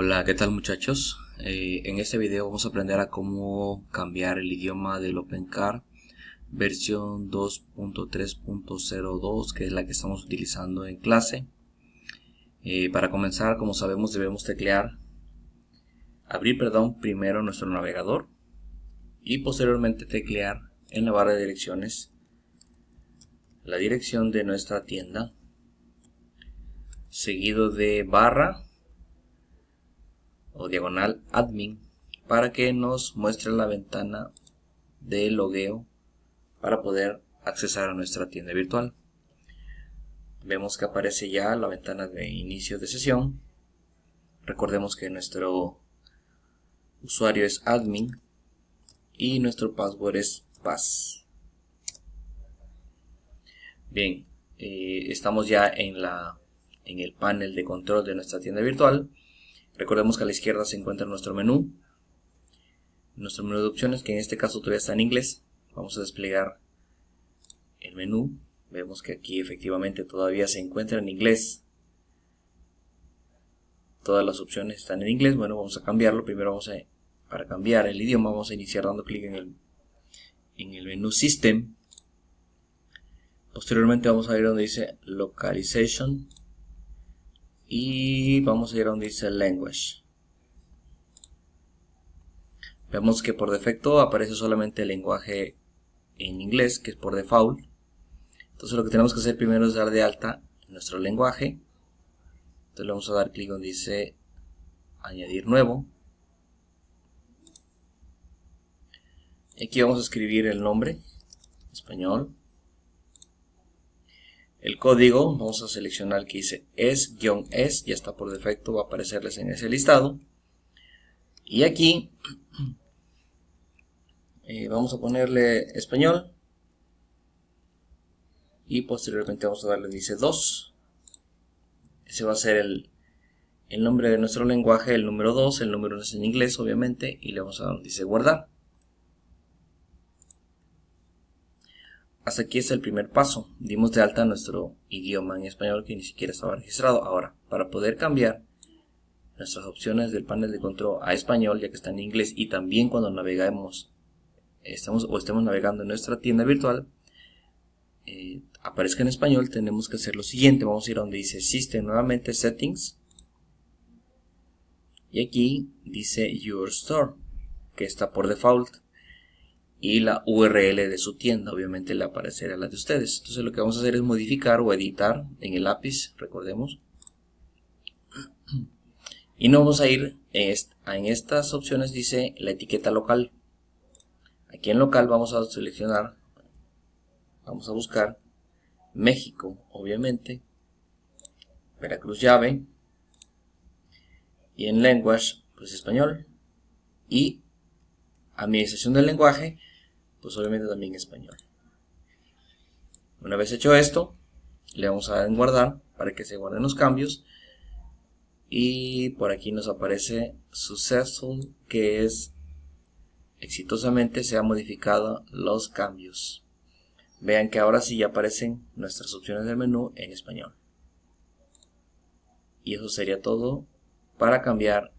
Hola, ¿qué tal muchachos? En este video vamos a aprender a cómo cambiar el idioma del OpenCart versión 2.3.02, que es la que estamos utilizando en clase. Para comenzar, como sabemos, debemos abrir primero nuestro navegador y posteriormente teclear en la barra de direcciones la dirección de nuestra tienda, seguido de barra o diagonal admin, para que nos muestre la ventana de logueo para poder accesar a nuestra tienda virtual. Vemos que aparece ya la ventana de inicio de sesión. Recordemos que nuestro usuario es admin y nuestro password es pass. Bien, estamos ya en el panel de control de nuestra tienda virtual. Recordemos que a la izquierda se encuentra nuestro menú de opciones, que en este caso todavía está en inglés. Vamos a desplegar el menú. Vemos que aquí efectivamente todavía se encuentra en inglés. Todas las opciones están en inglés. Bueno, vamos a cambiarlo. Primero para cambiar el idioma, vamos a iniciar dando clic en el menú System. Posteriormente vamos a ir donde dice Localization. Y vamos a ir a donde dice Language. Vemos que por defecto aparece solamente el lenguaje en inglés, que es por default. Entonces lo que tenemos que hacer primero es dar de alta nuestro lenguaje. Entonces le vamos a dar clic donde dice Añadir nuevo. Aquí vamos a escribir el nombre, español. El código, vamos a seleccionar el que dice S-S, ya está por defecto, va a aparecerles en ese listado. Y aquí vamos a ponerle español. Y posteriormente vamos a darle, dice 2. Ese va a ser el nombre de nuestro lenguaje, el número 2. El número es en inglés, obviamente. Y le vamos a dar, dice guardar. Hasta aquí es el primer paso. Dimos de alta nuestro idioma en español, que ni siquiera estaba registrado. Ahora, para poder cambiar nuestras opciones del panel de control a español, ya que está en inglés, y también cuando estemos navegando en nuestra tienda virtual, aparezca en español, tenemos que hacer lo siguiente. Vamos a ir a donde dice System, nuevamente Settings, y aquí dice Your Store, que está por default, y la URL de su tienda, obviamente le aparecerá la de ustedes. Entonces lo que vamos a hacer es modificar o editar en el lápiz, recordemos, y nos vamos a ir en estas opciones, dice la etiqueta local. Aquí en local vamos a seleccionar, vamos a buscar México, obviamente, Veracruz llave, y en language, pues español, y administración del lenguaje, pues obviamente también español. Una vez hecho esto, le vamos a dar en guardar para que se guarden los cambios. Y por aquí nos aparece Successful, que es exitosamente se han modificado los cambios. Vean que ahora sí ya aparecen nuestras opciones del menú en español. Y eso sería todo para cambiar